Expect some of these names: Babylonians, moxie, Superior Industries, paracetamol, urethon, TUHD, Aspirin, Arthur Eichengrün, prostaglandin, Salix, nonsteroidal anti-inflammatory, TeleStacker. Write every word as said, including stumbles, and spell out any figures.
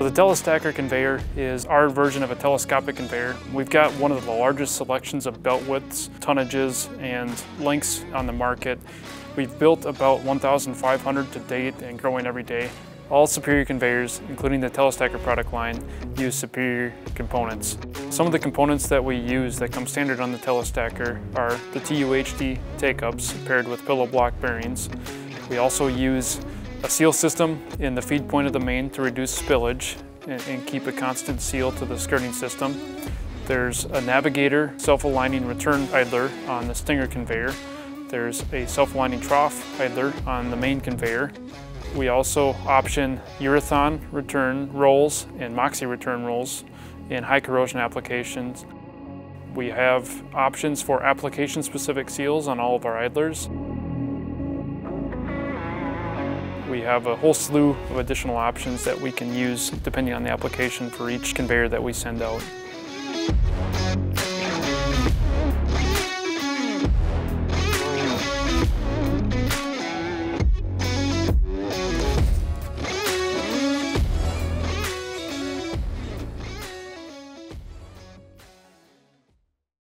The TeleStacker conveyor is our version of a telescopic conveyor. We've got one of the largest selections of belt widths, tonnages, and lengths on the market. We've built about one thousand five hundred to date and growing every day. All Superior conveyors, including the TeleStacker product line, use Superior components. Some of the components that we use that come standard on the TeleStacker are the T U H D take-ups paired with pillow block bearings. We also use a seal system in the feed point of the main to reduce spillage and, and keep a constant seal to the skirting system. There's a navigator self-aligning return idler on the Stinger conveyor. There's a self-aligning trough idler on the main conveyor. We also option urethon return rolls and moxie return rolls in high corrosion applications. We have options for application-specific seals on all of our idlers. We have a whole slew of additional options that we can use depending on the application for each conveyor that we send out.